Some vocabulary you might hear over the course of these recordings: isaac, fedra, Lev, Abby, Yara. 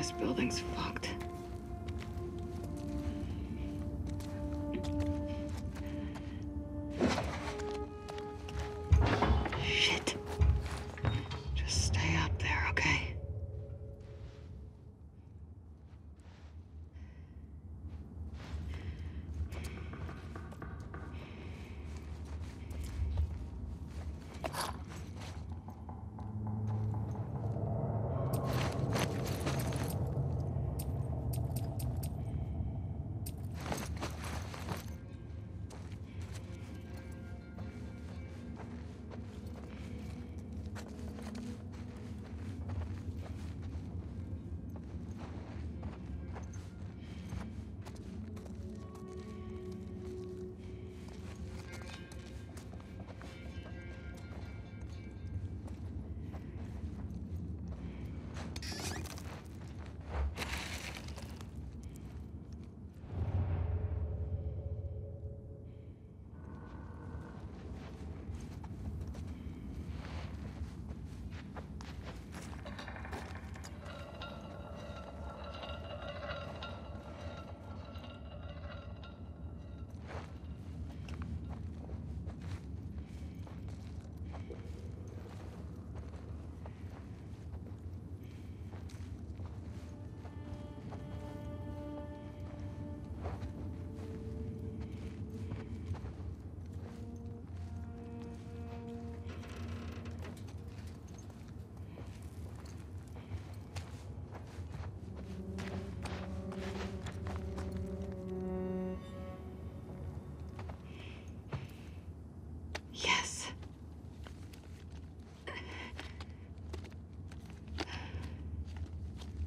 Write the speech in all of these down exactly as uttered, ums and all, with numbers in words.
This building's fucked. Shit. Just stay up there, okay?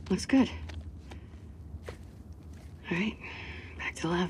Looks good. All right, back to Lev.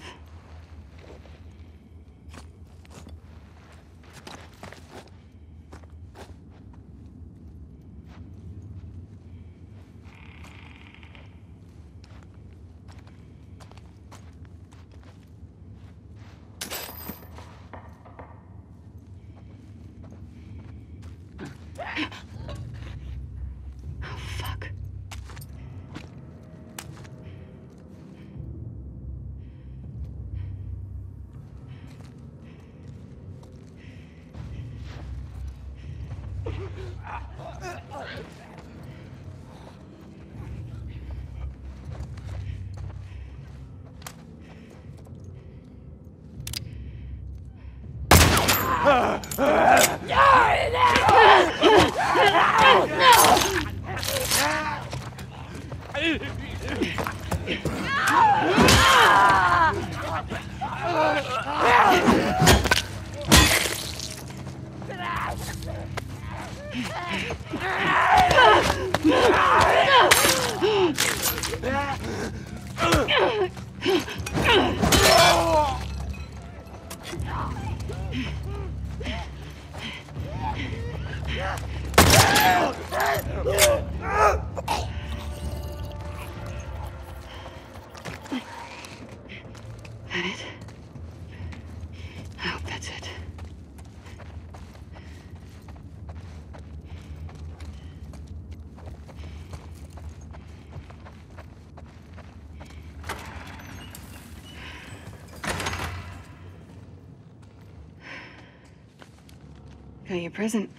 Got your present.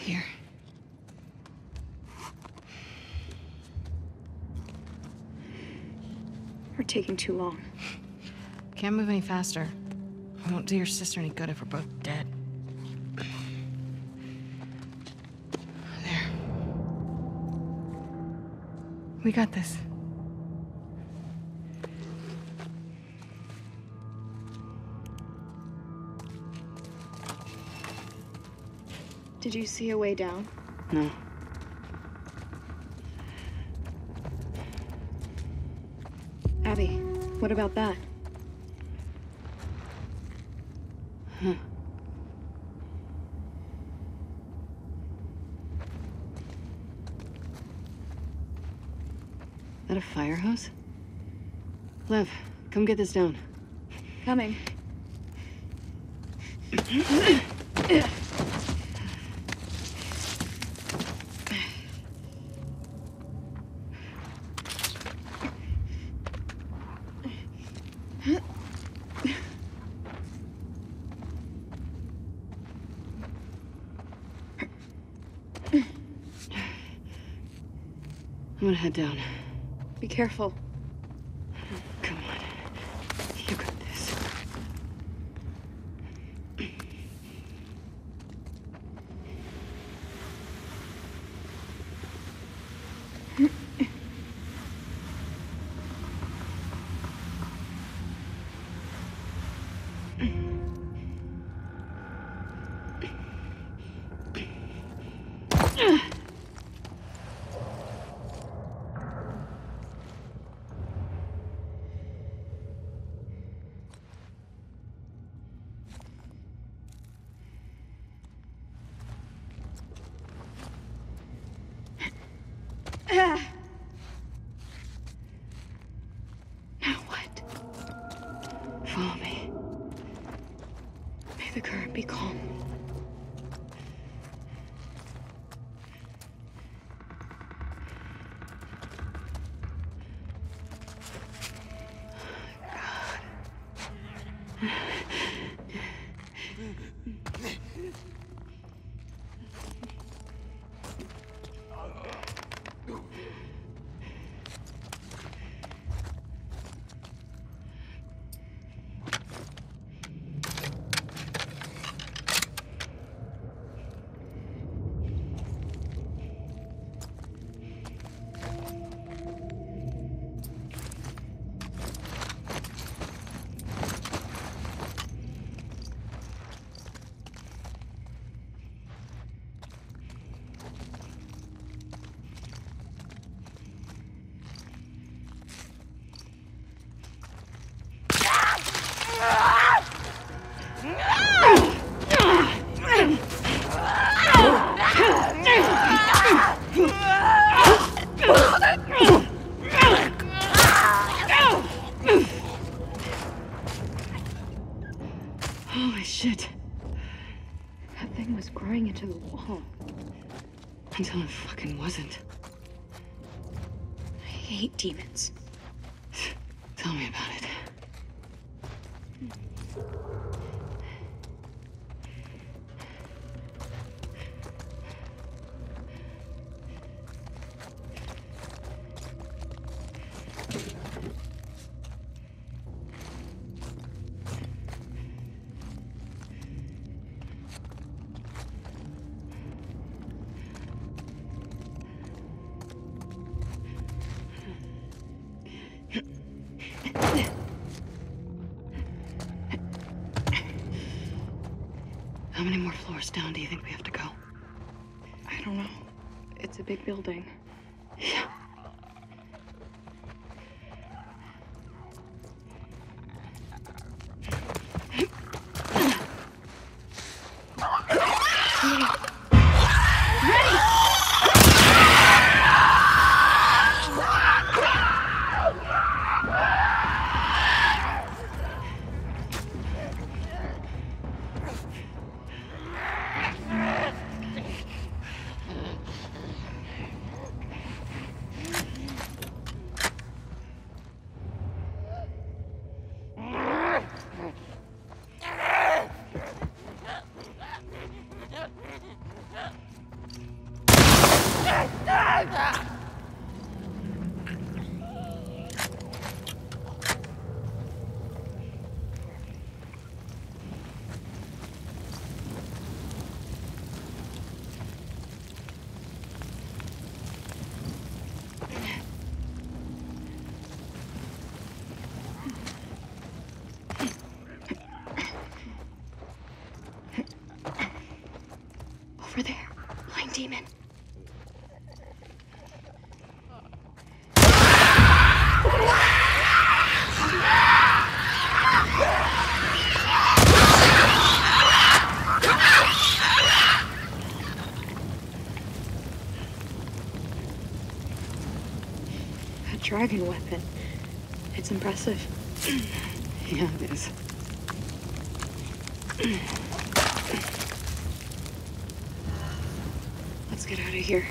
Here. We're taking too long. Can't move any faster. It won't do your sister any good if we're both dead. There. We got this. Did you see a way down? No. Abby, what about that? Huh. That a fire hose? Lev, come get this down. Coming. I'm gonna head down. Be careful. Come on. You got this. Until it fucking wasn't. I hate demons. Tell me about it. Down, do you think we have to go? I don't know. It's a big building. Yeah. Demon. A driving weapon. It's impressive. Yeah, it is. Let's get out of here.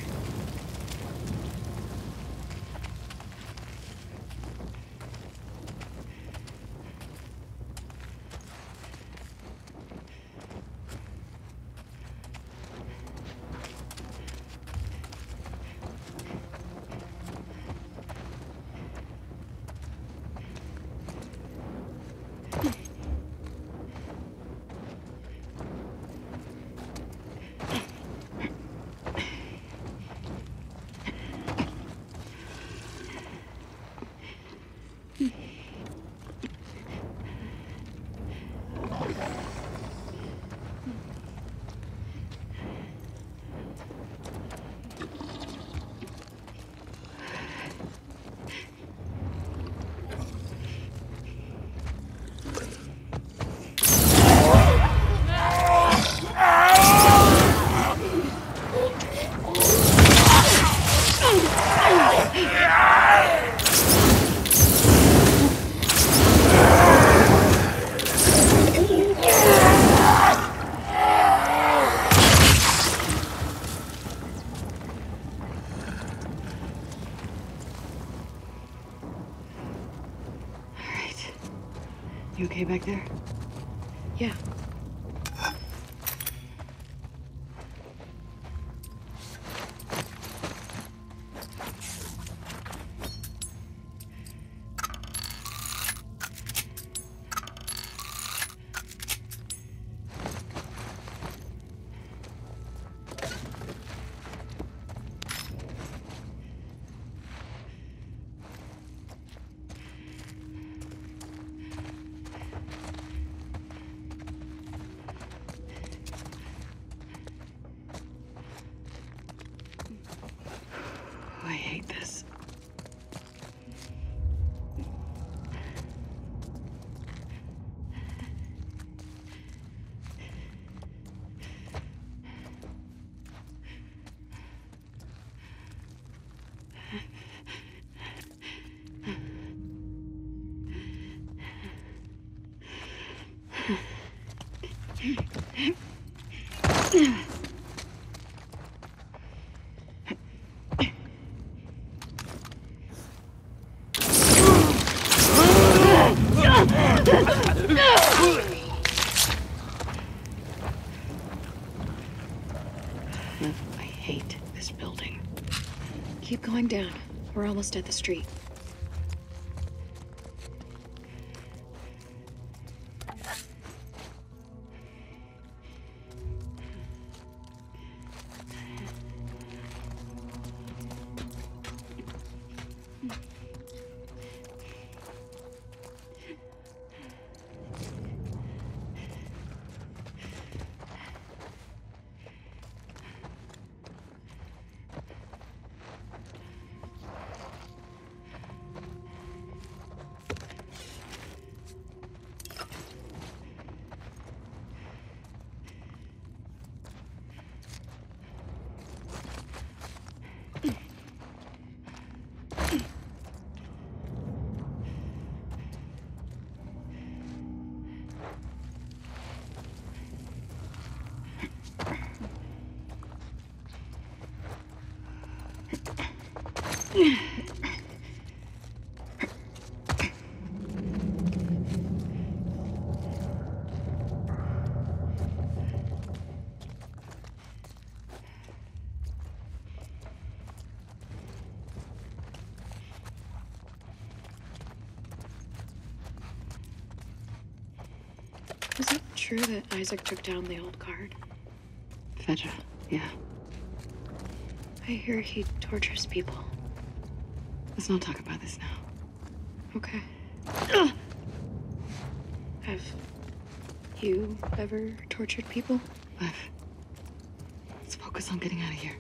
You okay back there? Yeah. Going down. We're almost at the street. Was it true that Isaac took down the old guard? Fedra, yeah. I hear he tortures people. Let's not talk about this now. Okay. Ugh. Have you ever tortured people? Lev, let's focus on getting out of here.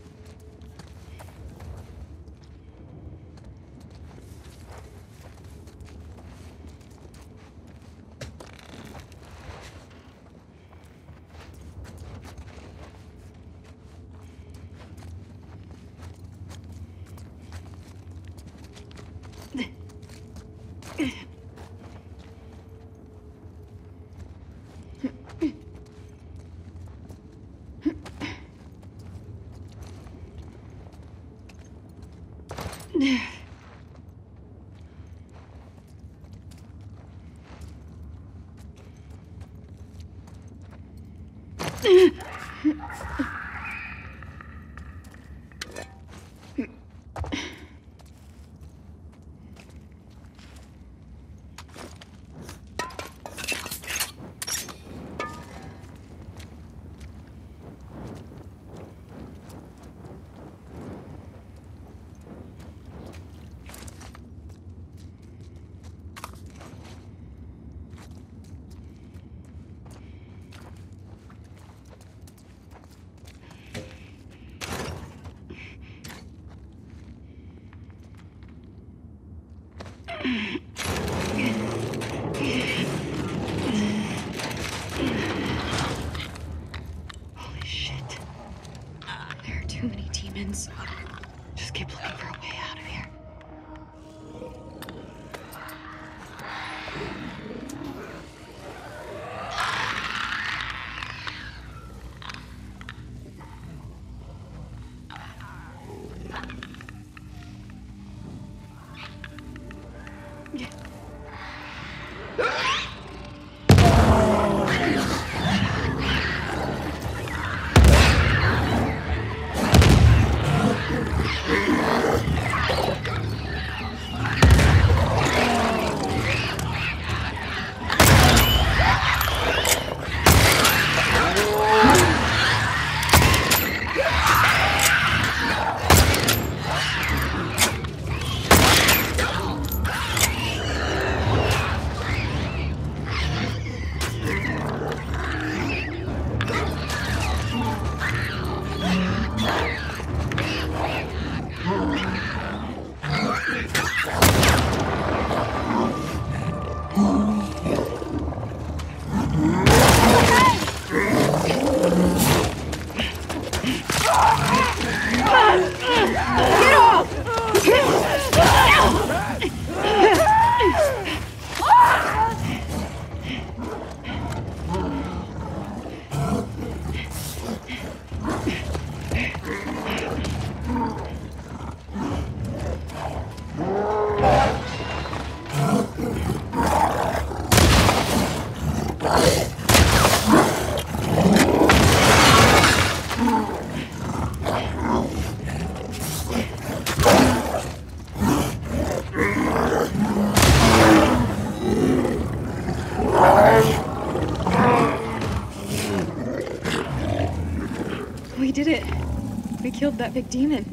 That big demon.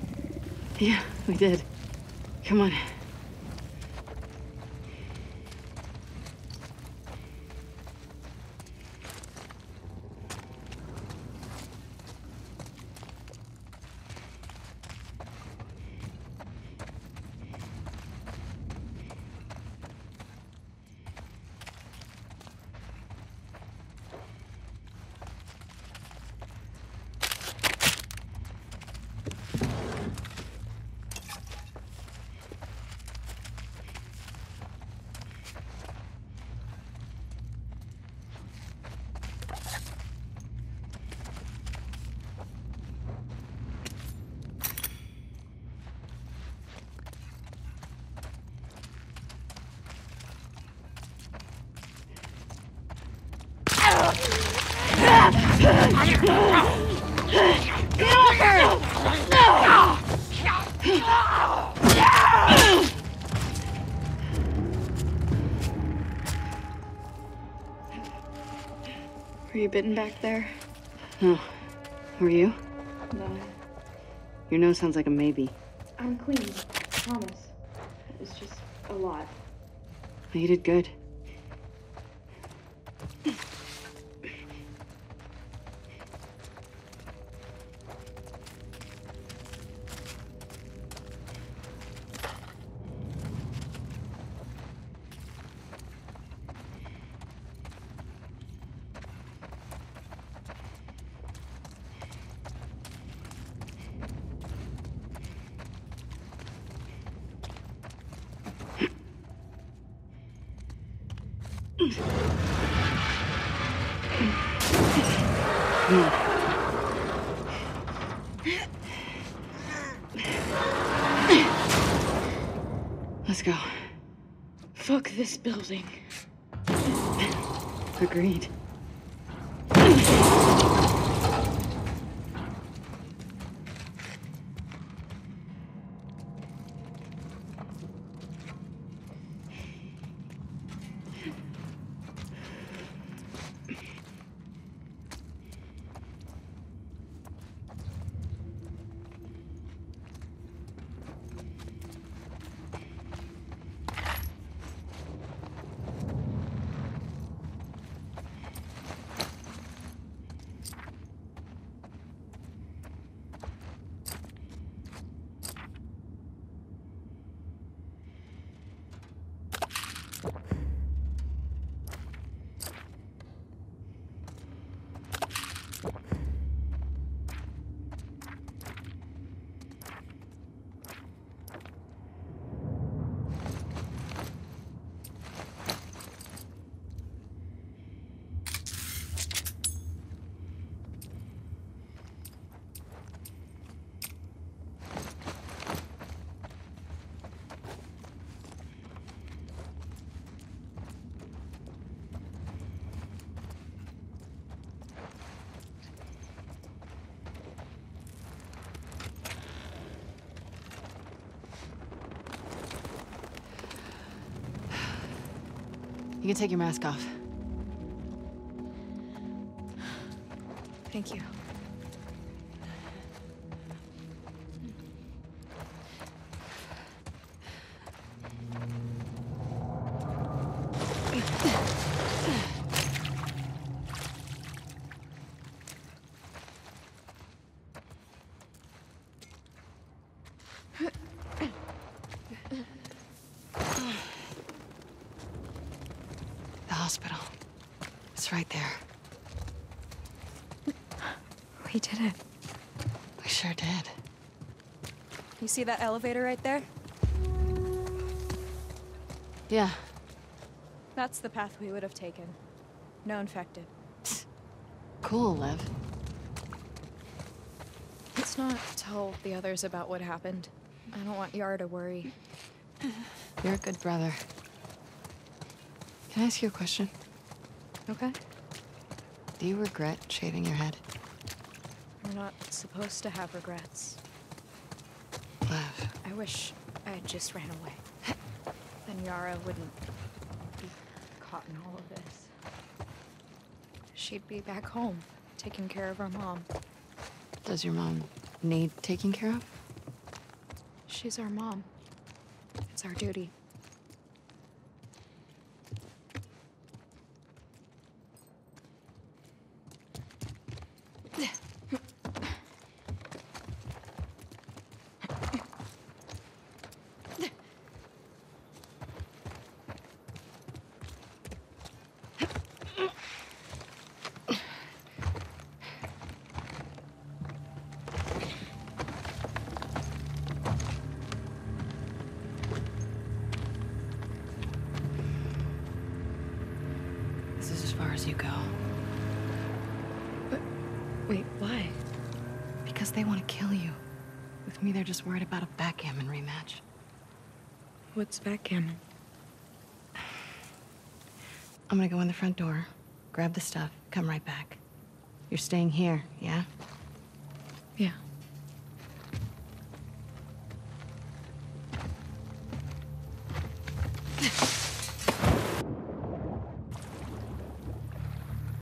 Yeah, we did. Come on. Bitten back there? No. Were you? No. Your nose sounds like a maybe. I'm clean. Promise. It was just a lot. Well, you did good. Let's go. Fuck this building. Agreed. You can take your mask off. Thank you. See that elevator right there? Yeah. That's the path we would have taken. No infected. Psst. Cool, Lev. Let's not tell the others about what happened. I don't want Yara to worry. You're a good brother. Can I ask you a question? Okay. Do you regret shaving your head? We're not supposed to have regrets. I wish I had just ran away. Then Yara wouldn't be caught in all of this. She'd be back home, taking care of her mom. Does your mom need taking care of? She's our mom. It's our duty. Just worried about a backgammon rematch. What's backgammon? I'm gonna go in the front door, grab the stuff, come right back. You're staying here, yeah? Yeah.